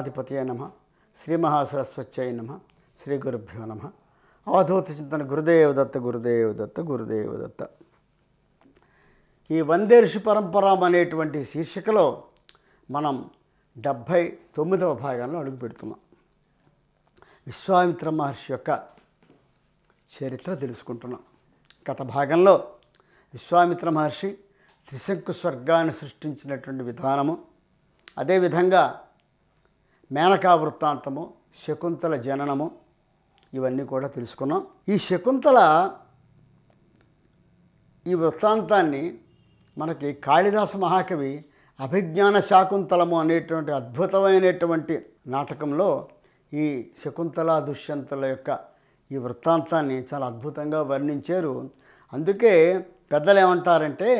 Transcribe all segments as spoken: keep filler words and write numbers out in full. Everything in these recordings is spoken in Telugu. गणाधिपतये नमः श्री महासरस्वत्यै नमः श्री गुरुभ्यो नमः ಅವಧೂತ ಚಿಂತನ ಗುರುದೇವ ದತ್ತ ಗುರುದೇವ ದತ್ತ ಗುರುದೇವ ದತ್ತ ಈ ವಂದೇ ಋಷಿ పరంపరా అనేటువంటి శీర్షికలో మనం డెబ్బై తొమ్మిదవ భాగంలో అడుగు పెడుతున్నాం. విశ్వామిత్ర మహర్షి యొక్క చరిత్ర తెలుసుకుంటున్నాం. గత భాగంలో విశ్వామిత్ర మహర్షి త్రిశంకు స్వర్గాన్ని సృష్టించినటువంటి విధానము, అదేవిధంగా మేనకా వృత్తాంతము, శకుంతల జననము ఇవన్నీ కూడా తెలుసుకున్నాం. ఈ శకుంతల ఈ వృత్తాంతాన్ని మనకి కాళిదాస మహాకవి అభిజ్ఞాన శాకుంతలము అనేటువంటి అద్భుతమైనటువంటి నాటకంలో ఈ శకుంతల దుష్యంతుల యొక్క ఈ వృత్తాంతాన్ని చాలా అద్భుతంగా వర్ణించారు. అందుకే పెద్దలు ఏమంటారంటే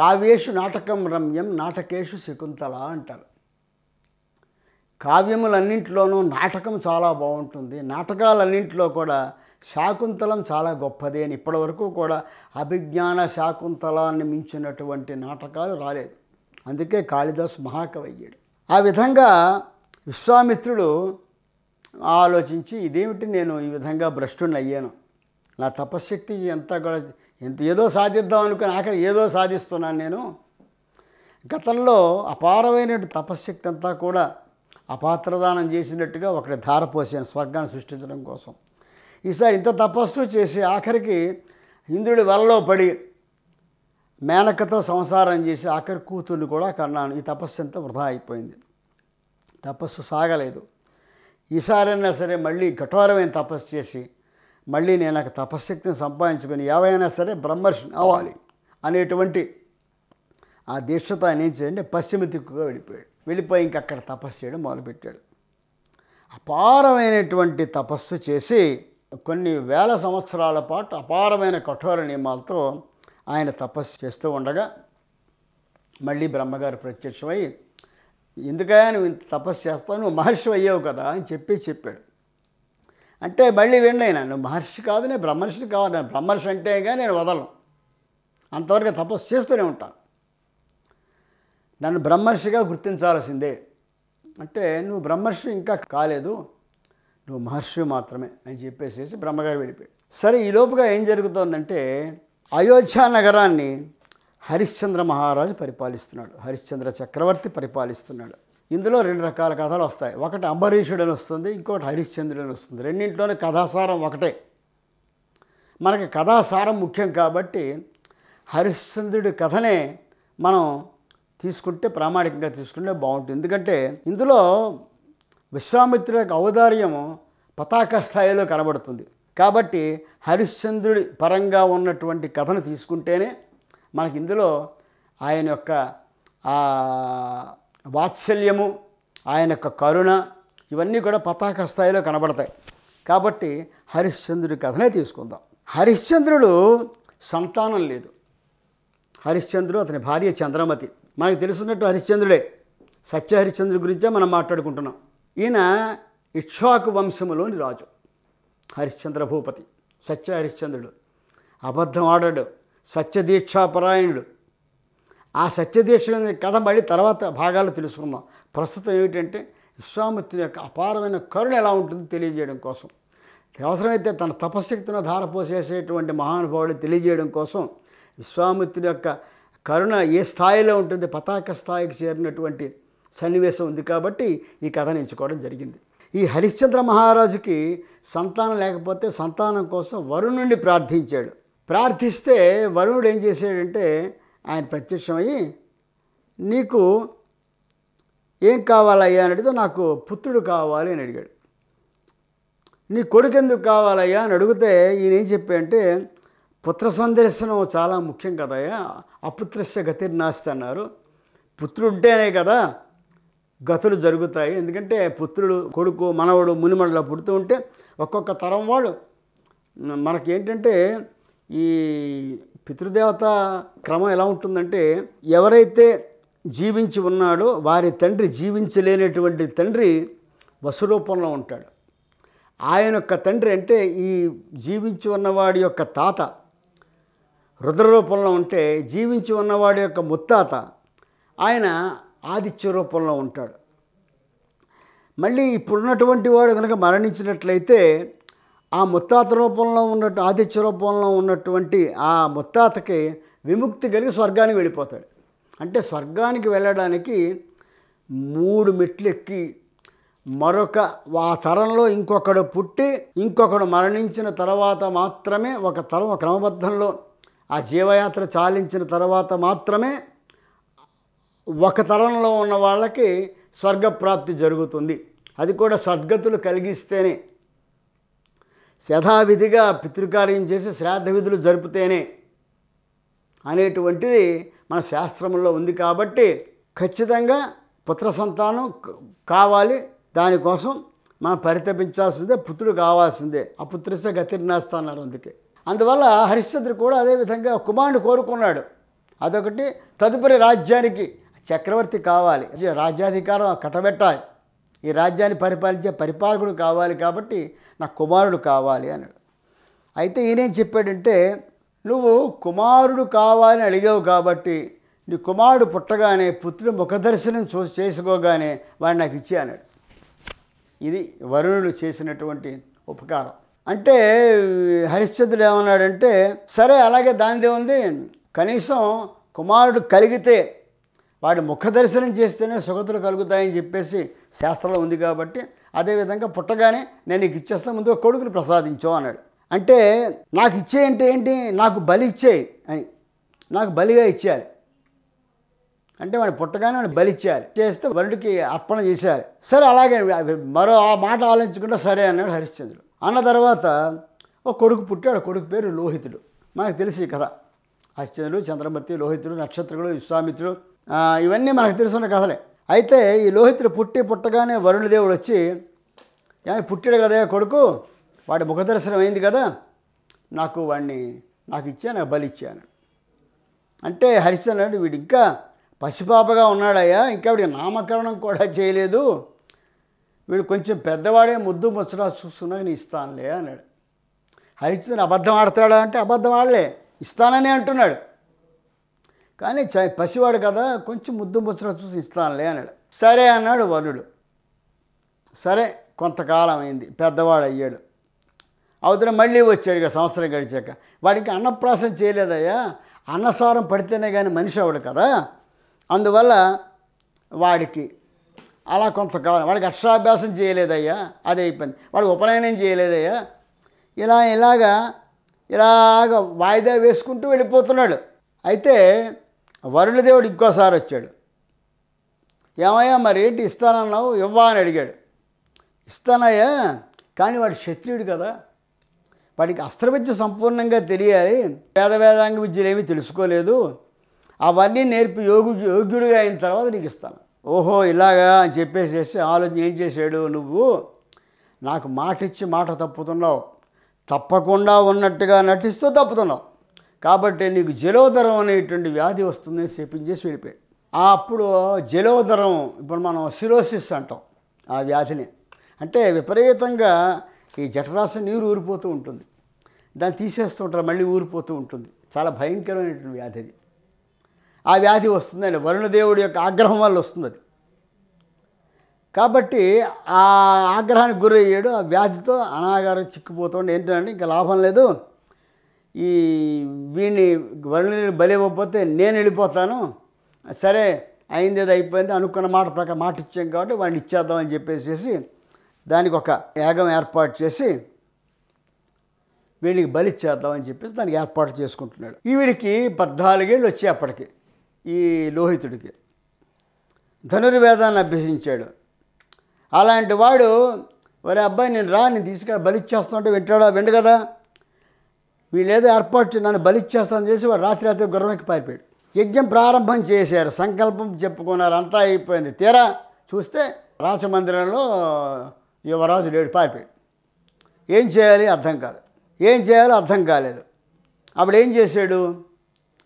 కావ్యేషు నాటకం రమ్యం నాటకేషు శకుంతల అంటారు. కావ్యములన్నింటిలోనూ నాటకం చాలా బాగుంటుంది, నాటకాలన్నింటిలో కూడా శాకుంతలం చాలా గొప్పది అని ఇప్పటివరకు కూడా అభిజ్ఞాన శాకుంతలాన్ని మించినటువంటి నాటకాలు రాలేదు. అందుకే కాళిదాస్ మహాకవి అయ్యాడు. ఆ విధంగా విశ్వామిత్రుడు ఆలోచించి ఇదేమిటి నేను ఈ విధంగా భ్రష్టుని అయ్యాను, నా తపశ్శక్తి ఎంత కూడా ఎంత ఏదో సాధిద్దాం అనుకుని ఆఖరి ఏదో సాధిస్తున్నాను నేను. గతంలో అపారమైన తపశ్శక్తి అంతా కూడా అపాత్రదానం చేసినట్టుగా ఒకటి ధారపోసాను స్వర్గాన్ని సృష్టించడం కోసం. ఈసారి ఇంత తపస్సు చేసి ఆఖరికి ఇంద్రుడి వలలో పడి మేనకతో సంసారం చేసి ఆఖరి కూతుర్ని కూడా కన్నాను. ఈ తపస్సు అంతా వృధా అయిపోయింది, తపస్సు సాగలేదు. ఈసారైనా సరే మళ్ళీ కఠోరమైన తపస్సు చేసి మళ్ళీ నేను నాకు తపశ్శక్తిని సంపాదించుకొని ఎవరైనా సరే బ్రహ్మర్షిని అవ్వాలి అనేటువంటి ఆ దీక్షతో ఆయన ఏం చేయండి పశ్చిమ దిక్కుగా వెళ్ళిపోయాడు. వెళ్ళిపోయి ఇంకక్కడ తపస్సు చేయడం మొదలుపెట్టాడు. అపారమైనటువంటి తపస్సు చేసి కొన్ని వేల సంవత్సరాల పాటు అపారమైన కఠోర నియమాలతో ఆయన తపస్సు చేస్తూ ఉండగా మళ్ళీ బ్రహ్మగారు ప్రత్యక్షమై ఎందుకయ్యా నువ్వు ఇంత తపస్సు చేస్తావు, నువ్వు మహర్షి అయ్యావు కదా అని చెప్పి చెప్పాడు. అంటే మళ్ళీ వెండైనా నువ్వు మహర్షి కాదు, నేను బ్రహ్మర్షి కావాలి, నేను బ్రహ్మర్షి అంటే కానీ నేను వదలను, అంతవరకు తపస్సు చేస్తూనే ఉంటాను, నన్ను బ్రహ్మర్షిగా గుర్తించాల్సిందే. అంటే నువ్వు బ్రహ్మర్షి ఇంకా కాలేదు, నువ్వు మహర్షి మాత్రమే అని చెప్పేసేసి బ్రహ్మగారు వెళ్ళిపోయాడు. సరే, ఈ లోపుగా ఏం జరుగుతోందంటే అయోధ్య నగరాన్ని హరిశ్చంద్ర మహారాజు పరిపాలిస్తున్నాడు, హరిశ్చంద్ర చక్రవర్తి పరిపాలిస్తున్నాడు. ఇందులో రెండు రకాల కథలు వస్తాయి. ఒకటి అంబరీషుడని వస్తుంది, ఇంకోటి హరిశ్చంద్రుడని వస్తుంది. రెండింటిలోనే కథాసారం ఒకటే. మనకి కథాసారం ముఖ్యం కాబట్టి హరిశ్చంద్రుడి కథనే మనం తీసుకుంటే ప్రామాణికంగా తీసుకుంటే బాగుంటుంది. ఎందుకంటే ఇందులో విశ్వామిత్రుడి యొక్క ఔదార్యము పతాక స్థాయిలో కనబడుతుంది కాబట్టి హరిశ్చంద్రుడి పరంగా ఉన్నటువంటి కథను తీసుకుంటేనే మనకి ఇందులో ఆయన యొక్క వాత్సల్యము, ఆయన యొక్క కరుణ ఇవన్నీ కూడా పతాక స్థాయిలో కనబడతాయి. కాబట్టి హరిశ్చంద్రుడి కథనే తీసుకుందాం. హరిశ్చంద్రుడు సంతానం లేదు. హరిశ్చంద్రుడు అతని భార్య చంద్రమతి. మనకు తెలుసున్నట్టు హరిశ్చంద్రుడే, సత్య హరిశ్చంద్రుడి గురించే మనం మాట్లాడుకుంటున్నాం. ఈయన ఇక్ష్వాకు వంశములోని రాజు, హరిశ్చంద్ర భూపతి, సత్య హరిశ్చంద్రుడు. అబద్ధం ఆడాడు, సత్యదీక్షాపరాయణుడు. ఆ సత్యదీక్ష కథ మళ్ళీ తర్వాత భాగాలు తెలుసుకుందాం. ప్రస్తుతం ఏమిటంటే విశ్వామిత్రుని యొక్క అపారమైన కరుణ ఎలా ఉంటుందో తెలియజేయడం కోసం, అవసరమైతే తన తపశ్శక్తిని ధారపోసేసేటువంటి మహానుభావుడు తెలియజేయడం కోసం విశ్వామిత్రుని యొక్క కరుణ ఏ స్థాయిలో ఉంటుంది, పతాక స్థాయికి చేరినటువంటి సన్నివేశం ఉంది కాబట్టి ఈ కథను ఎంచుకోవడం జరిగింది. ఈ హరిశ్చంద్ర మహారాజుకి సంతానం లేకపోతే సంతానం కోసం వరుణుడిని ప్రార్థించాడు. ప్రార్థిస్తే వరుణుడు ఏం చేశాడంటే ఆయన ప్రత్యక్షమయ్యి నీకు ఏం కావాలయ్యా అని అడిగితే నాకు పుత్రుడు కావాలి అని అడిగాడు. నీ కొడుకు ఎందుకు కావాలయ్యా అని అడిగితే ఈయన ఏం చెప్పాడంటే పుత్ర సందర్శనం చాలా ముఖ్యం కదయ్యా, అపుత్రస్య గతిర్నాస్తి అన్నారు. పుత్రుంటేనే కదా గతులు జరుగుతాయి. ఎందుకంటే పుత్రుడు, కొడుకు, మనవడు, మునిమడలా పుడుతూ ఉంటే ఒక్కొక్క తరం వాడు మనకేంటంటే ఈ పితృదేవత క్రమం ఎలా ఉంటుందంటే ఎవరైతే జీవించి ఉన్నాడో వారి తండ్రి జీవించలేనటువంటి తండ్రి వసురూపంలో ఉంటాడు. ఆయన యొక్క తండ్రి అంటే ఈ జీవించి ఉన్నవాడి యొక్క తాత రుద్ర రూపంలో ఉంటే జీవించి ఉన్నవాడి యొక్క ముత్తాత ఆయన ఆదిత్య రూపంలో ఉంటాడు. మళ్ళీ ఇప్పుడున్నటువంటి వాడు గనుక మరణించినట్లయితే ఆ ముత్తాత రూపంలో ఉన్న ఆదిత్య రూపంలో ఉన్నటువంటి ఆ ముత్తాతకి విముక్తి కలిగి స్వర్గానికి వెళ్ళిపోతాడు. అంటే స్వర్గానికి వెళ్ళడానికి మూడు మెట్లు ఎక్కి మరొక ఆ తరంలో ఇంకొకడు పుట్టి ఇంకొకడు మరణించిన తర్వాత మాత్రమే ఒక తరం క్రమబద్ధంలో ఆ జీవయాత్ర చాలించిన తర్వాత మాత్రమే ఒక తరంలో ఉన్న వాళ్ళకి స్వర్గప్రాప్తి జరుగుతుంది. అది కూడా సద్గతులు కలిగిస్తేనే, యథావిధిగా పితృకార్యం చేసి శ్రాద్ధ విధులు జరిపితేనే అనేటువంటిది మన శాస్త్రంలో ఉంది. కాబట్టి ఖచ్చితంగా పుత్ర సంతానం కావాలి, దానికోసం మనం పరితపించాల్సిందే, పుత్రుడు కావాల్సిందే. అపుత్రస్య గతిర్నాస్తి అన్నారు. అందుకే అందువల్ల హరిశ్చంద్రుడు కూడా అదేవిధంగా కుమారుడు కోరుకున్నాడు. అదొకటి. తదుపరి రాజ్యానికి చక్రవర్తి కావాలి, రాజ్యాధికారం కట్టబెట్టాలి, ఈ రాజ్యాన్ని పరిపాలించే పరిపాలకుడు కావాలి, కాబట్టి నా కుమారుడు కావాలి అన్నాడు. అయితే ఈయనేం చెప్పాడంటే, నువ్వు కుమారుడు కావాలని అడిగావు కాబట్టి నీ కుమారుడు పుట్టగానే పుత్రుడు ముఖదర్శనం చూ చేసుకోగానే వాడు నాకు ఇచ్చి అన్నాడు. ఇది వరుణుడు చేసినటువంటి ఉపకారం. అంటే హరిశ్చంద్రుడు ఏమన్నాడంటే, సరే అలాగే దానిదే ఉంది, కనీసం కుమారుడు కలిగితే వాడి ముఖదర్శనం చేస్తేనే సుగతులు కలుగుతాయని చెప్పేసి శాస్త్రంలో ఉంది. కాబట్టి అదేవిధంగా పుట్టగానే నేను నీకు ఇచ్చేస్తా, ముందు కొడుకుని ప్రసాదించో అన్నాడు. అంటే నాకు ఇచ్చే అంటే ఏంటి, నాకు బలి ఇచ్చేయి అని, నాకు బలిగా ఇచ్చేయాలి. అంటే వాడిని పుట్టగానే వాడిని బలి ఇచ్చేయాలి, చేస్తే వరుడికి అర్పణ చేసేయాలి. సరే అలాగే మరో ఆ మాట ఆలోచించకుండా సరే అన్నాడు హరిశ్చంద్రుడు. అన్న తర్వాత ఓ కొడుకు పుట్టాడు. కొడుకు పేరు లోహితుడు. మనకు తెలిసి కథ, హరిశ్చంద్రుడు, చంద్రమతి, లోహితుడు, నక్షత్రుడు, విశ్వామిత్రుడు, ఇవన్నీ మనకు తెలుసున్న కథలే. అయితే ఈ లోహితుడు పుట్టి పుట్టగానే వరుణదేవుడు వచ్చి, ఏమి పుట్టాడు కదా కొడుకు, వాడి ముఖదర్శనం అయింది కదా, నాకు వాడిని నాకు ఇచ్చా, నాకు బలి ఇచ్చాను. అంటే హరిశ్చంద్రుడు, వీడు ఇంకా పసిపాపగా ఉన్నాడయ్యా, ఇంకా వీడికి నామకరణం కూడా చేయలేదు, వీడు కొంచెం పెద్దవాడే, ముద్దు ముచ్చరా చూస్తున్నాక నేను ఇస్తానులే అన్నాడు. హరిశ్చంద్రుడు అబద్ధం ఆడతాడా అంటే అబద్ధం ఆడలే, ఇస్తానని అంటున్నాడు. కానీ చ పసివాడు కదా, కొంచెం ముద్దు ముచ్చట చూసి ఇస్తానులే అన్నాడు. సరే అన్నాడు వరుణుడు. సరే కొంతకాలం అయింది, పెద్దవాడు అయ్యాడు. అవుతున్న మళ్ళీ వచ్చాడు. ఇక్కడ సంవత్సరం గడిచాక వాడికి అన్నప్రాసం చేయలేదయ్యా, అన్నసారం పడితేనే కానీ మనిషి అవడు కదా, అందువల్ల వాడికి అలా కొంతకాలం, వాడికి అక్షరాభ్యాసం చేయలేదయ్యా, అది అయిపోయింది, వాడు ఉపనయనం చేయలేదయ్యా, ఇలా ఇలాగా ఇలాగ వాయిదా వేసుకుంటూ వెళ్ళిపోతున్నాడు. అయితే వరుణదేవుడు ఇంకోసారి వచ్చాడు. ఏమయ్యా మరి ఏంటి ఇస్తానన్నావు, ఇవ్వా అని అడిగాడు. ఇస్తానయ్యా, కానీ వాడు క్షత్రియుడు కదా, వాడికి అస్త్రవిద్య సంపూర్ణంగా తెలియాలి, వేద వేదాంగ విద్యలు ఏమీ తెలుసుకోలేదు, అవన్నీ నేర్పి యోగు యోగ్యుడిగా అయిన తర్వాత నీకు ఇస్తాను. ఓహో ఇలాగా అని చెప్పేసి ఆలోచన ఏం చేశాడు, నువ్వు నాకు మాట ఇచ్చి మాట తప్పుతున్నావు, తప్పకుండా ఉన్నట్టుగా నటిస్తూ తప్పుతున్నావు, కాబట్టి నీకు జలోదరం అనేటువంటి వ్యాధి వస్తుందని చెప్పించేసి వెళ్ళిపోయాడు. అప్పుడు జలోదరం, ఇప్పుడు మనం సిరోసిస్ అంటాం ఆ వ్యాధిని, అంటే విపరీతంగా ఈ జఠరాశ నీరు ఊరిపోతూ ఉంటుంది, దాన్ని తీసేస్తూ ఉంటారు, మళ్ళీ ఊరిపోతూ ఉంటుంది, చాలా భయంకరమైనటువంటి వ్యాధి అది. ఆ వ్యాధి వస్తుందండి వరుణదేవుడి యొక్క ఆగ్రహం వల్ల వస్తుంది అది. కాబట్టి ఆ ఆగ్రహానికి గురయ్యాడు, ఆ వ్యాధితో అనాగారం చిక్కుపోతుండే. ఏంటంటే ఇంకా లాభం లేదు, ఈ వీడిని వరుణుని బలి ఇవ్వకపోతే నేను వెళ్ళిపోతాను, సరే అయింది అది అయిపోయింది, అనుకున్న మాట ప్రకారం మాట ఇచ్చాం కాబట్టి వాడిని ఇచ్చేద్దామని చెప్పేసి దానికి ఒక యాగం ఏర్పాటు చేసి వీడికి బలి ఇచ్చేద్దామని చెప్పేసి దానికి ఏర్పాటు చేసుకుంటున్నాడు. ఈ వీడికి పద్నాలుగేళ్ళు వచ్చాయి అప్పటికి. ఈ లోహితుడికి ధనుర్వేదాన్ని అభ్యసించాడు. అలాంటి వాడు, వరే అబ్బాయి నేను రా, నేను తీసుకెళ్ళి బలి ఇచ్చేస్తామంటే వింటాడా, విండు కదా, వీళ్ళేదో ఏర్పాటు నన్ను బలిచ్చేస్తాను చేసి వాడు రాత్రి రాత్రి గుర్రంకి పారిపోయాడు. యజ్ఞం ప్రారంభం చేశారు, సంకల్పం చెప్పుకున్నారు, అంతా అయిపోయింది. తీరా చూస్తే రాజమందిరంలో యువరాజు లేడు, పారిపోయాడు. ఏం చేయాలి అర్థం కాదు, ఏం చేయాలో అర్థం కాలేదు. అప్పుడు ఏం చేశాడు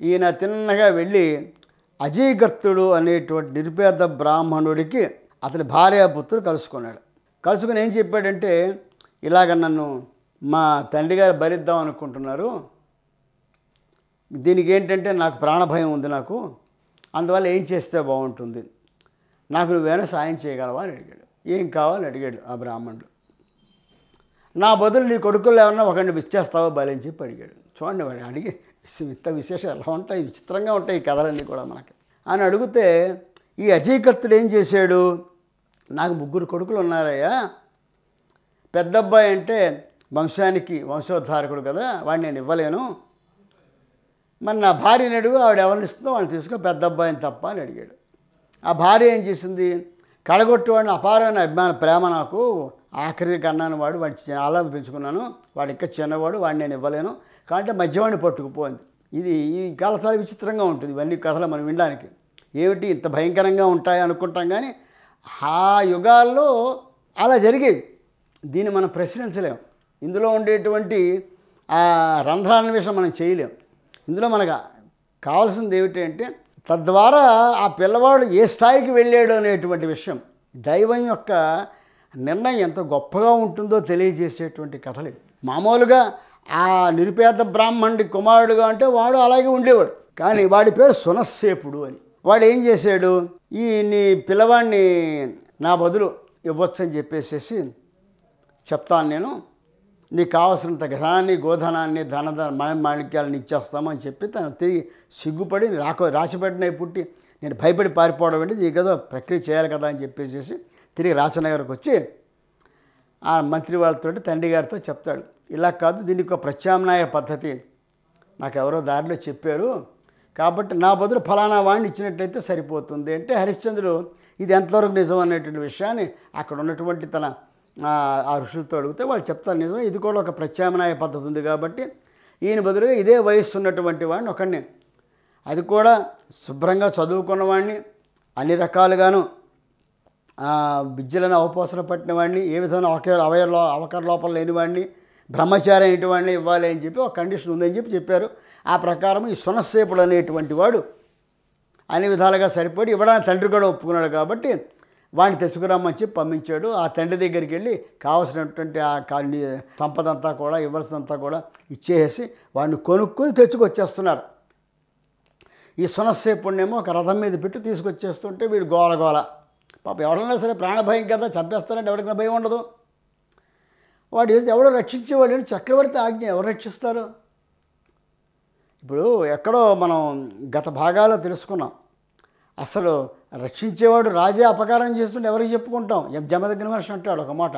ఈయన, తిన్నగా వెళ్ళి అజీగర్తుడు అనేటువంటి నిరుపేద బ్రాహ్మణుడికి అతని భార్యాపుత్రుడు కలుసుకున్నాడు. కలుసుకుని ఏం చెప్పాడంటే, ఇలాగ నన్ను మా తండ్రి గారు బలిద్దాం అనుకుంటున్నారు, దీనికి ఏంటంటే నాకు ప్రాణభయం ఉంది నాకు, అందువల్ల ఏం చేస్తే బాగుంటుంది, నాకు నువ్వేనా సాయం చేయగలవా అని అడిగాడు. ఏం కావాలని అడిగాడు ఆ బ్రాహ్మణుడు. నా బదులు నీ కొడుకులు ఏమన్నా ఒకరిని విచ్చేస్తావో బలని చెప్పి అడిగాడు. చూడండి వాడిని అడిగి ఇంత విశేషాలు ఎలా ఉంటాయి, విచిత్రంగా ఉంటాయి ఈ కథలన్నీ కూడా మనకి అని అడిగితే ఈ అజయకర్తుడు ఏం చేశాడు, నాకు ముగ్గురు కొడుకులు ఉన్నారయ్యా, పెద్ద అబ్బాయి అంటే వంశానికి వంశోద్ధారకుడు కదా, వాడిని నేను ఇవ్వలేను, మరి నా భార్యని అడుగు ఆవిడ ఎవరిని ఇస్తుందో వాళ్ళని తీసుకో, పెద్ద అబ్బాయిని తప్ప అని అడిగాడు. ఆ భార్య ఏం చేసింది, కడగొట్టేవాడిని అపారమైన అభిమాన ప్రేమ నాకు, ఆఖరి కన్నాను వాడు, వాడిని చాలా పెంచుకున్నాను, వాడు ఇంకా చిన్నవాడు, వాడిని నేను ఇవ్వలేను కాబట్టి మధ్యవాడిని పట్టుకుపోయింది. ఇది ఈ కథ చాలా విచిత్రంగా ఉంటుంది, ఇవన్నీ కథలు మనం వినడానికి ఏమిటి ఇంత భయంకరంగా ఉంటాయి అనుకుంటాం, కానీ ఆ యుగాల్లో అలా జరిగేవి, దీన్ని మనం ప్రశ్నించలేము, ఇందులో ఉండేటువంటి ఆ రంధ్రాన్వేషణ మనం చేయలేం. ఇందులో మనకు కావాల్సింది ఏమిటి అంటే తద్వారా ఆ పిల్లవాడు ఏ స్థాయికి వెళ్ళాడు అనేటువంటి విషయం, దైవం యొక్క నిర్ణయం ఎంత గొప్పగా ఉంటుందో తెలియజేసేటువంటి కథలు. మామూలుగా ఆ నిరుపేద బ్రాహ్మణుడి కుమారుడుగా అంటే వాడు అలాగే ఉండేవాడు, కానీ వాడి పేరు సునస్సేపుడు అని. వాడు ఏం చేశాడు, ఈ నీ పిల్లవాడిని నా బదులు ఇవ్వచ్చని చెప్పేసేసి చెప్తాను, నేను నీకు కావాల్సినంత ఘనాన్ని గోధనాన్ని ధన మన మాణిక్యాలను ఇచ్చేస్తామని చెప్పి తను తిరిగి సిగ్గుపడి రాక రాసిపెట్టిన పుట్టి నేను భయపడి పారిపోవడం అంటే ఇది కదా ప్రక్రియ చేయాలి కదా అని చెప్పేసి తిరిగి రాచనగర్కి వచ్చి ఆ మంత్రి వాళ్ళతో తండ్రి గారితో చెప్తాడు, ఇలా కాదు దీనికి ఒక ప్రత్యామ్నాయ పద్ధతి నాకు ఎవరో దారిలో చెప్పారు కాబట్టి నా బదులు ఫలానా వాడిని ఇచ్చినట్టయితే సరిపోతుంది అంటే హరిశ్చంద్రుడు ఇది ఎంతవరకు నిజం అనేటువంటి విషయాన్ని అక్కడ ఉన్నటువంటి తన ఆ ఋషులతో అడిగితే వాళ్ళు చెప్తారు నిజం, ఇది కూడా ఒక ప్రత్యామ్నాయ పద్ధతి ఉంది కాబట్టి ఈయన బదులుగా ఇదే వయస్సు ఉన్నటువంటి వాడిని ఒకడిని, అది కూడా శుభ్రంగా చదువుకున్న వాడిని, అన్ని రకాలుగాను విద్యలను అవపోసన పట్టిన వాడిని, ఏ విధమైన అవకర అవయ అవకర లోపం లేని వాడిని, బ్రహ్మచారి అనేటి వాడిని ఇవ్వాలి అని చెప్పి ఒక కండిషన్ ఉందని చెప్పి చెప్పారు. ఆ ప్రకారం ఈ సునస్సేపుడు అనేటువంటి వాడు అన్ని విధాలుగా సరిపడి ఇవ్వడానికి తండ్రి కూడా ఒప్పుకున్నాడు కాబట్టి వాడిని తెచ్చుకురామని చెప్పి పంపించాడు. ఆ తండ్రి దగ్గరికి వెళ్ళి కావాల్సినటువంటి ఆ సంపద అంతా కూడా ఇవ్వాల్సినంతా కూడా ఇచ్చేసి వాడిని కొనుక్కొని తెచ్చుకొచ్చేస్తున్నారు. ఈ సునస్సేపుణ్యేమో ఒక రథం మీద పెట్టి తీసుకొచ్చేస్తుంటే వీడు గోలగోల, పాప ఎవడన్నా సరే ప్రాణభయం కదా, చంపేస్తారంటే ఎవరికైనా భయం ఉండదు, వాడు ఎవడో రక్షించేవాడు, చక్రవర్తి ఆజ్ఞ ఎవరు రక్షిస్తారు. ఇప్పుడు ఎక్కడో మనం గత భాగాల్లో తెలుసుకున్నాం, అసలు రక్షించేవాడు రాజే అపకారం చేస్తుంటే ఎవరికి చెప్పుకుంటాం, జమదగ్ని మహర్షి అంటాడు ఒక మాట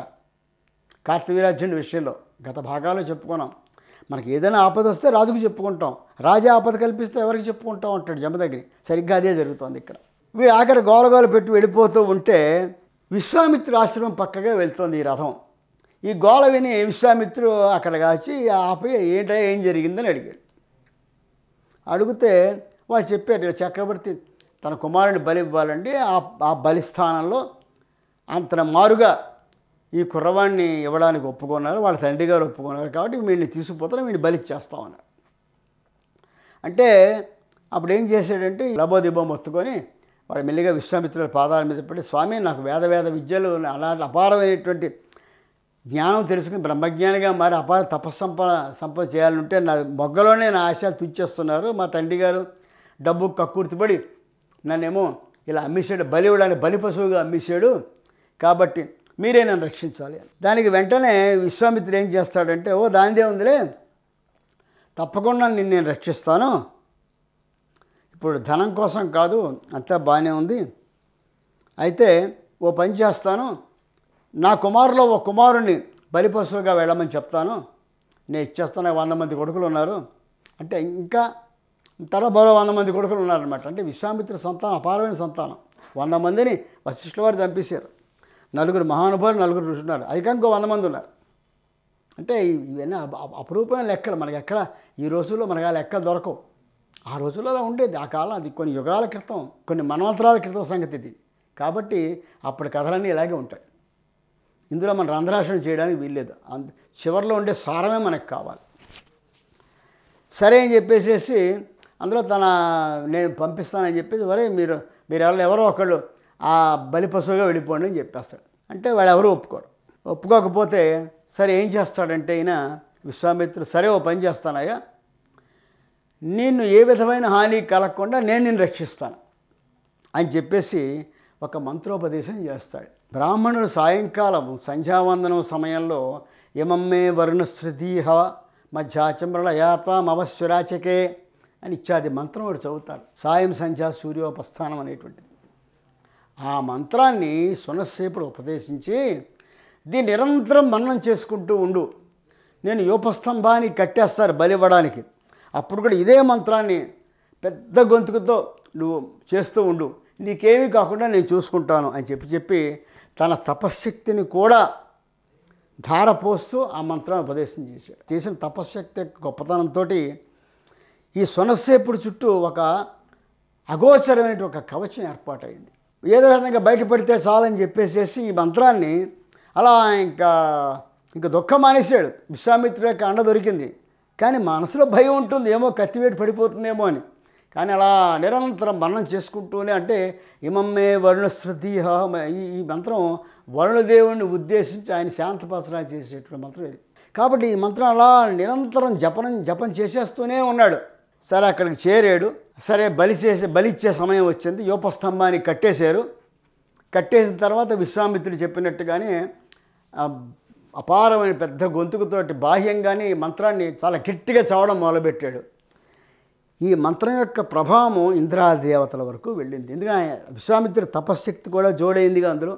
కార్తవీరాజ్యుని విషయంలో, గత భాగాల్లో చెప్పుకున్నాం. మనకి ఏదైనా ఆపద వస్తే రాజుకు చెప్పుకుంటాం, రాజే ఆపద కల్పిస్తే ఎవరికి చెప్పుకుంటాం అంటాడు జమదగ్ని, సరిగ్గా అదే జరుగుతుంది ఇక్కడ. వీడు ఆఖరి గోలగోలు పెట్టి వెళ్ళిపోతూ ఉంటే విశ్వామిత్రుడు ఆశ్రమం పక్కగా వెళ్తుంది ఈ రథం. ఈ గోల విని విశ్వామిత్రుడు అక్కడ కాచి ఆపి ఏంటో ఏం జరిగిందని అడిగాడు. అడిగితే వాడు చెప్పారు, చక్రవర్తి తన కుమారుడిని బలి ఇవ్వాలండి, ఆ బలి స్థానంలో అంతన మారుగా ఈ కుర్రవాడిని ఇవ్వడానికి ఒప్పుకున్నారు, వాళ్ళ తండ్రి గారు ఒప్పుకున్నారు కాబట్టి వీడిని తీసుకుపోతాను, వీడిని బలి ఇచ్చేస్తామన్నారు. అంటే అప్పుడు ఏం చేశాడంటే లబోదిబం ఒత్తుకొని వాడు మెల్లిగా విశ్వామిత్రుల పాదాల మీద పడి, స్వామి నాకు వేద వేద విద్యలు అలా అపారమైనటువంటి జ్ఞానం తెలుసుకుని బ్రహ్మజ్ఞానిగా మరి అపార తపస్సంపద సంపద చేయాలంటే నా మొగ్గలోనే నా ఆశయాలు తుచ్చేస్తున్నారు, మా తండ్రి గారు డబ్బు కక్కుర్తిపడి నన్నేమో ఇలా అమ్మేశాడు, బలి ఇవ్వడానికి బలి పశువుగా అమ్మేశాడు కాబట్టి మీరే నన్ను రక్షించాలి. దానికి వెంటనే విశ్వామిత్రుడు ఏం చేస్తాడంటే, ఓ దానిదే ఉందిలే తప్పకుండా నిన్ను నేను రక్షిస్తాను, ఇప్పుడు ధనం కోసం కాదు అంతా బాగానే ఉంది, అయితే ఓ పని చేస్తాను, నా కుమారులో ఓ కుమారుణ్ణి బలి పశువుగా వెళ్ళమని చెప్తాను, నేను ఇచ్చేస్తాను, వంద మంది కొడుకులు ఉన్నారు అంటే ఇంకా తర్వాత మరో వంద మంది కొడుకులు ఉన్నారనమాట. అంటే విశ్వామిత్ర సంతానం అపారమైన సంతానం, వంద మందిని వశిష్ఠుల వారు చంపేశారు, నలుగురు మహానుభావులు నలుగురు ఋషులు ఉన్నారు, అధికంగా ఇంకో వంద మంది ఉన్నారు. అంటే ఇవన్నీ అపురూపమైన లెక్కలు, మనకి ఎక్కడ ఈ రోజుల్లో మనకు ఆ లెక్కలు దొరకవు, ఆ రోజుల్లో అలా ఉండేది, ఆ కాలం అది కొన్ని యుగాల క్రితం కొన్ని మన్వంతరాల క్రితం సంగతి ఇది కాబట్టి అప్పటి కథలన్నీ ఇలాగే ఉంటాయి. ఇందులో మనం రంధ్రాసనం చేయడానికి వీల్లేదు, అంత చివరిలో ఉండే సారమే మనకు కావాలి. సరే అని చెప్పేసేసి అందులో తన నేను పంపిస్తానని చెప్పేసి, వరే మీరు మీరు ఎవరు ఎవరో ఒకళ్ళు ఆ బలి పశువుగా వెళ్ళిపోండి అని చెప్పేస్తాడు. అంటే వాడు ఎవరు ఒప్పుకోరు, ఒప్పుకోకపోతే సరే ఏం చేస్తాడంటే ఈయన విశ్వామిత్రుడు, సరే ఓ పని చేస్తానయ్యా, నిన్ను ఏ విధమైన హాని కలగకుండా నేను నిన్ను రక్షిస్తాను అని చెప్పేసి ఒక మంత్రోపదేశం చేస్తాడు. బ్రాహ్మణుడు సాయంకాలం సంధ్యావందనం సమయంలో యమమ్మే వరుణశ్రుతీహ మధ్యాచమ్రళయాత్వాం అవశ్వరాచకే అని ఇత్యాది మంత్రం వాడు చదువుతారు. సాయం సంధ్యా సూర్యోపస్థానం అనేటువంటిది. ఆ మంత్రాన్ని సునసేపుడు ఉపదేశించి దీన్ని నిరంతరం మననం చేసుకుంటూ ఉండు, నేను యోపస్తంభాన్ని కట్టేస్తారు బలివ్వడానికి, అప్పుడు కూడా ఇదే మంత్రాన్ని పెద్ద గొంతుకుతో నువ్వు చేస్తూ ఉండు, నీకేమీ కాకుండా నేను చూసుకుంటాను అని చెప్పి చెప్పి తన తపశ్శక్తిని కూడా ధారపోస్తూ ఆ మంత్రాన్ని ఉపదేశం చేశాడు. చేసిన తపశ్శక్తి గొప్పతనంతో ఈ సునసేపుడు చుట్టూ ఒక అగోచరమైన ఒక కవచం ఏర్పాటైంది. ఏదో విధంగా బయటపడితే చాలని చెప్పేసేసి ఈ మంత్రాన్ని అలా ఇంకా ఇంకా దుఃఖం మానేశాడు. విశ్వామిత్రుడి యొక్క అండ దొరికింది, కానీ మనసులో భయం ఉంటుంది, ఏమో కత్తివేటు పడిపోతుందేమో అని. కానీ అలా నిరంతరం మననం చేసుకుంటూనే, అంటే ఇమమ్మే వరుణశ్రుతీహ, ఈ మంత్రం వరుణదేవుని ఉద్దేశించి ఆయన శాంతపసరా చేసేటువంటి మంత్రం ఇది. కాబట్టి ఈ మంత్రం అలా నిరంతరం జపనం జపం చేసేస్తూనే ఉన్నాడు. సరే అక్కడికి చేరాడు. సరే బలి చేసే బలిచ్చే సమయం వచ్చింది. యోపస్తంభాన్ని కట్టేశారు. కట్టేసిన తర్వాత విశ్వామిత్రుడు చెప్పినట్టుగానే అపారమైన పెద్ద గొంతుకుతోటి బాహ్యంగానే మంత్రాన్ని చాలా గట్టిగా చావడం మొదలుపెట్టాడు. ఈ మంత్రం యొక్క ప్రభావం ఇంద్రాదేవతల వరకు వెళ్ళింది. ఎందుకంటే విశ్వామిత్రుడి తపశ్శక్తి కూడా జోడైందిగా అందులో.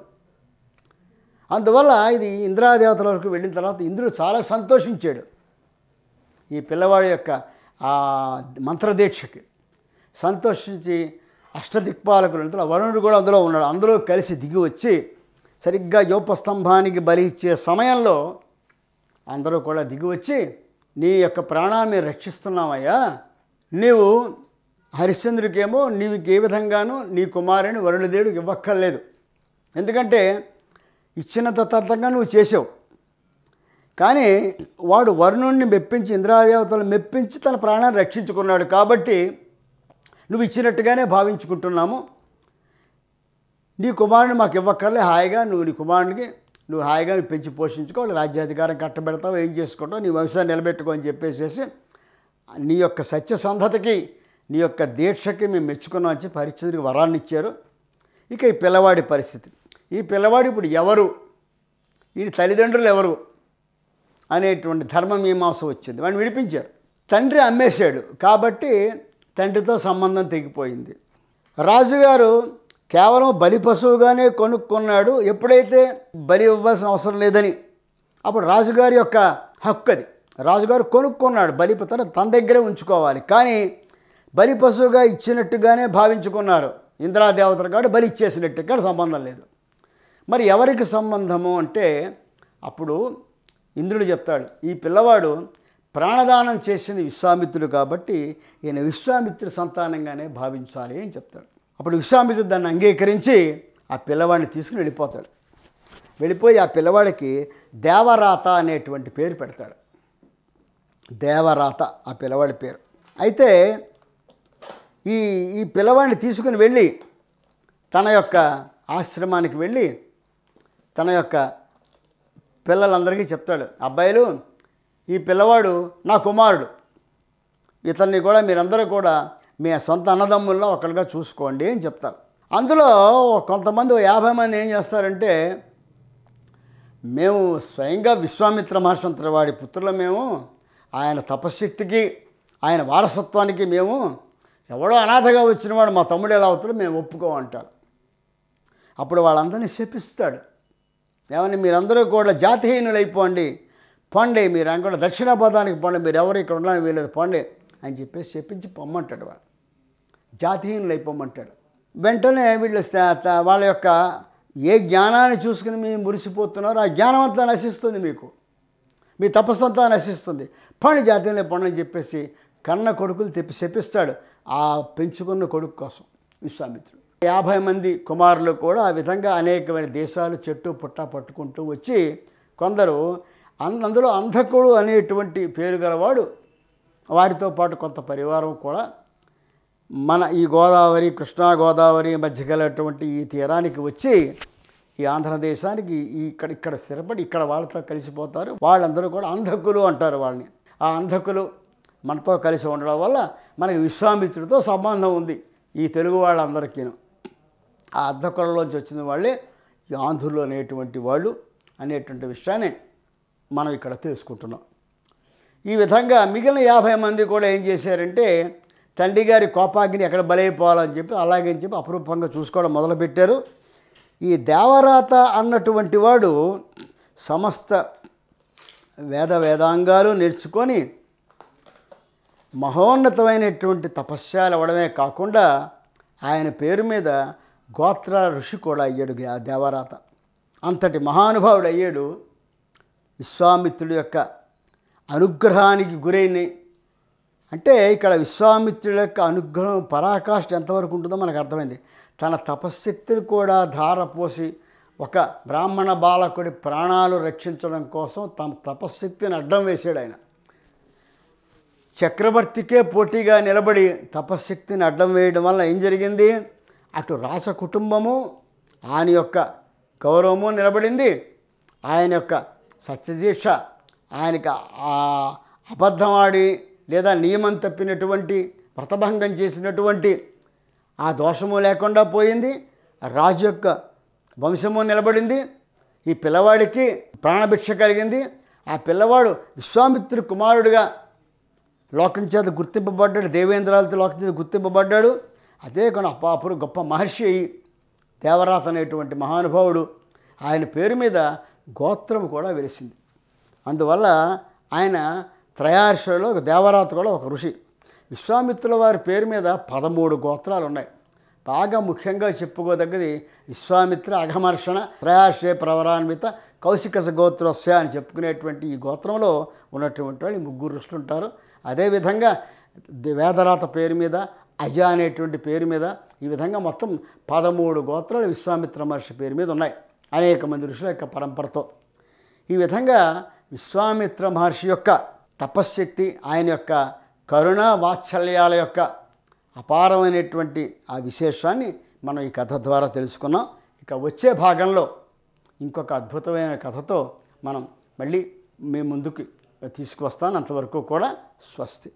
అందువల్ల ఇది ఇంద్రాదేవతల వరకు వెళ్ళిన తర్వాత ఇంద్రుడు చాలా సంతోషించాడు ఈ పిల్లవాడి యొక్క ఆ మంత్రదీక్షకి. సంతోషించి అష్టదిక్పాలకులు వరుణుడు కూడా అందులో ఉన్నాడు, అందులో కలిసి దిగి వచ్చి సరిగ్గా యోపస్తంభానికి బలి ఇచ్చే సమయంలో అందరూ కూడా దిగి వచ్చి, నీ యొక్క ప్రాణాన్ని రక్షిస్తున్నావయ్యా, నీవు హరిశ్చంద్రుడికేమో నీవికి ఏ విధంగానూ నీ కుమారుని వరుణదేవుడికి ఇవ్వక్కర్లేదు, ఎందుకంటే ఇచ్చిన తతంగా నువ్వు చేసావు. కానీ వాడు వరుణుణ్ణి మెప్పించి ఇంద్రాదేవతలు మెప్పించి తన ప్రాణాన్ని రక్షించుకున్నాడు, కాబట్టి నువ్వు ఇచ్చినట్టుగానే భావించుకుంటున్నాము, నీ కుమారుని మాకు ఇవ్వక్కర్లే, హాయిగా నువ్వు నీ కుమారునికి నువ్వు హాయిగా పెంచి పోషించుకోవాలి, రాజ్యాధికారం కట్టబెడతావు, ఏం చేసుకుంటావు, నీ వంశాన్ని నిలబెట్టుకో అని చెప్పేసేసి నీ యొక్క సత్యసంధతకి నీ యొక్క దీక్షకి మేము మెచ్చుకున్నాం అని చెప్పి హరిశ్చంద్రుడికి వరాన్ని ఇచ్చారు. ఇక ఈ పిల్లవాడి పరిస్థితి, ఈ పిల్లవాడు ఇప్పుడు ఎవరు, ఈ తల్లిదండ్రులు ఎవరు అనేటువంటి ధర్మమీమాంస వచ్చింది. వాడిని విడిపించారు. తండ్రి అమ్మేశాడు కాబట్టి తండ్రితో సంబంధం తెగిపోయింది. రాజుగారు కేవలం బలి పశువుగానే కొనుక్కున్నాడు. ఎప్పుడైతే బలి ఇవ్వాల్సిన అవసరం లేదని, అప్పుడు రాజుగారి యొక్క హక్కు అది, రాజుగారు కొనుక్కున్నాడు బలి, తన తన దగ్గరే ఉంచుకోవాలి. కానీ బలి పశువుగా ఇచ్చినట్టుగానే భావించుకున్నారు ఇంద్రాదేవతలు, కాబట్టి బలి ఇచ్చేసినట్టు ఇక్కడ సంబంధం లేదు. మరి ఎవరికి సంబంధము అంటే అప్పుడు ఇంద్రుడు చెప్తాడు, ఈ పిల్లవాడు ప్రాణదానం చేసింది విశ్వామిత్రుడు కాబట్టి ఈయన విశ్వామిత్రుడి సంతానంగానే భావించాలి అని చెప్తాడు. అప్పుడు విశ్వామిత్రుడు దాన్ని అంగీకరించి ఆ పిల్లవాడిని తీసుకుని వెళ్ళిపోతాడు. వెళ్ళిపోయి ఆ పిల్లవాడికి దేవరాత అనేటువంటి పేరు పెడతాడు. దేవరాత ఆ పిల్లవాడి పేరు. అయితే ఈ ఈ పిల్లవాడిని తీసుకుని వెళ్ళి తన యొక్క ఆశ్రమానికి వెళ్ళి తన యొక్క పిల్లలందరికీ చెప్తాడు, అబ్బాయిలు ఈ పిల్లవాడు నా కుమారుడు, ఇతన్ని కూడా మీరందరూ కూడా మీ సొంత అన్నదమ్ముల్లో ఒకరిగా చూసుకోండి అని చెప్తారు. అందులో కొంతమంది యాభై మంది ఏం చేస్తారంటే, మేము స్వయంగా విశ్వామిత్ర మహర్షి వాడి పుత్రుల, మేము ఆయన తపశ్శక్తికి ఆయన వారసత్వానికి మేము, ఎవడో అనాథగా వచ్చినవాడు మా తమ్ముడు ఎలా అవుతాడు, మేము ఒప్పుకోమంటారు. అప్పుడు వాళ్ళందరినీ శపిస్తాడు. ఏమని, మీరందరూ కూడా జాతిహీనులైపోండి, పండి, మీరు ఆయన కూడా దక్షిణాపదానికి పండి, మీరు ఎవరు ఇక్కడ ఉండడానికి వీలేదు, పండి అని చెప్పేసి చెప్పించి పొమ్మంటాడు. వాడు జాతిహీనులు అయిపోమ్మంటాడు. వెంటనే వీళ్ళు వాళ్ళ యొక్క ఏ జ్ఞానాన్ని చూసుకుని మీరు మురిసిపోతున్నారో ఆ జ్ఞానం అంతా నశిస్తుంది, మీకు మీ తపస్సు అంతా నశిస్తుంది, పండి జాతిహీనులు పండి అని చెప్పేసి కన్న కొడుకులు తెప్పి చెప్పిస్తాడు ఆ పెంచుకున్న కొడుకు కోసం విశ్వామిత్రుడు. యాభై మంది కుమారులు కూడా ఆ విధంగా అనేకమైన దేశాలు చెట్టు పుట్ట పట్టుకుంటూ వచ్చి కొందరు అందులో అంధకుడు అనేటువంటి పేరు గలవాడు, వాడితో పాటు కొంత పరివారం కూడా మన ఈ గోదావరి కృష్ణా గోదావరి మధ్య గలటువంటి ఈ తీరానికి వచ్చి ఈ ఆంధ్రదేశానికి ఇక్కడ ఇక్కడ స్థిరపడి ఇక్కడ వాళ్ళతో కలిసిపోతారు. వాళ్ళందరూ కూడా అంధకులు అంటారు వాళ్ళని. ఆ అంధకులు మనతో కలిసి ఉండడం వల్ల మనకి విశ్వామిత్రుడితో సంబంధం ఉంది ఈ తెలుగు వాళ్ళందరికీను ఆ అర్ధకొరలోంచి వచ్చిన వాళ్ళే యాంధులు అనేటువంటి వాళ్ళు అనేటువంటి విషయాన్ని మనం ఇక్కడ తెలుసుకుంటున్నాం. ఈ విధంగా మిగిలిన యాభై మంది కూడా ఏం చేశారంటే తండ్రి గారి కోపాగ్ని ఎక్కడ బలైపోవాలని చెప్పి అలాగే చెప్పి అపురూపంగా చూసుకోవడం మొదలుపెట్టారు. ఈ దేవరాత అన్నటువంటి వాడు సమస్త వేద వేదాంగాలు నేర్చుకొని మహోన్నతమైనటువంటి తపస్యాలు అవ్వడమే కాకుండా ఆయన పేరు మీద గోత్ర ఋషి కూడా అయ్యాడు దేవరాత. అంతటి మహానుభావుడు అయ్యాడు. విశ్వామిత్రుడి యొక్క అనుగ్రహానికి గురైన, అంటే ఇక్కడ విశ్వామిత్రుడి యొక్క అనుగ్రహం పరాకాష్ఠ ఎంతవరకు ఉంటుందో మనకు అర్థమైంది. తన తపశ్శక్తిని కూడా ధారపోసి ఒక బ్రాహ్మణ బాలకుడి ప్రాణాలు రక్షించడం కోసం తమ తపశ్శక్తిని అడ్డం వేశాడు. ఆయన చక్రవర్తికే పోటీగా నిలబడి తపశ్శక్తిని అడ్డం వేయడం వల్ల ఏం జరిగింది? అటు రాస కుటుంబము ఆయన యొక్క గౌరవము నిలబడింది, ఆయన యొక్క సత్యదీక్ష, ఆయనకు అబద్ధమాడి లేదా నియమం తప్పినటువంటి వ్రతభంగం చేసినటువంటి ఆ దోషము లేకుండా పోయింది, రాజు యొక్క వంశము నిలబడింది, ఈ పిల్లవాడికి ప్రాణభిక్ష కలిగింది, ఆ పిల్లవాడు విశ్వామిత్రుడు కుమారుడిగా లోకం చేత గుర్తింపబడ్డాడు, దేవేంద్రాలతో లోకం చేత గుర్తింపబడ్డాడు. అదే కాకుండా అపాపురు గొప్ప మహర్షి అయి దేవరాత అనేటువంటి మహానుభావుడు, ఆయన పేరు మీద గోత్రం కూడా వెలిసింది. అందువల్ల ఆయన త్రయార్షులలో దేవరాత కూడా ఒక ఋషి. విశ్వామిత్రుల వారి పేరు మీద పదమూడు గోత్రాలు ఉన్నాయి. బాగా ముఖ్యంగా చెప్పుకోదగ్గది విశ్వామిత్ర అఘమర్షణ త్రయార్షే ప్రవరాన్విత కౌశికస గోత్రస్య అని చెప్పుకునేటువంటి ఈ గోత్రంలో ఉన్నటువంటి వాళ్ళు ముగ్గురు ఋషులు ఉంటారు. అదేవిధంగా వేదరాత పేరు మీద అజ అనేటువంటి పేరు మీద ఈ విధంగా మొత్తం పదమూడు గోత్రాలు విశ్వామిత్ర మహర్షి పేరు మీద ఉన్నాయి, అనేక మంది ఋషుల యొక్క పరంపరతో. ఈ విధంగా విశ్వామిత్ర మహర్షి యొక్క తపశ్శక్తి, ఆయన యొక్క కరుణ వాత్సల్యాల యొక్క అపారమైనటువంటి ఆ విశేషాన్ని మనం ఈ కథ ద్వారా తెలుసుకున్నాం. ఇక వచ్చే భాగంలో ఇంకొక అద్భుతమైన కథతో మనం మళ్ళీ మీ ముందుకు తీసుకువస్తాను. అంతవరకు కూడా స్వస్తి.